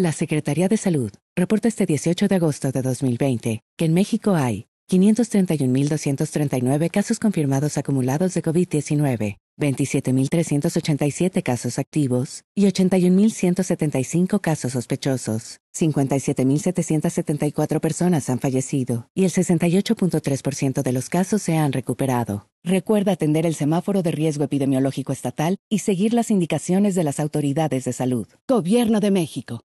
La Secretaría de Salud reporta este 18 de agosto de 2020 que en México hay 531.239 casos confirmados acumulados de COVID-19, 27.387 casos activos y 81.175 casos sospechosos. 57.774 personas han fallecido y el 68.3% de los casos se han recuperado. Recuerda atender el semáforo de riesgo epidemiológico estatal y seguir las indicaciones de las autoridades de salud. Gobierno de México.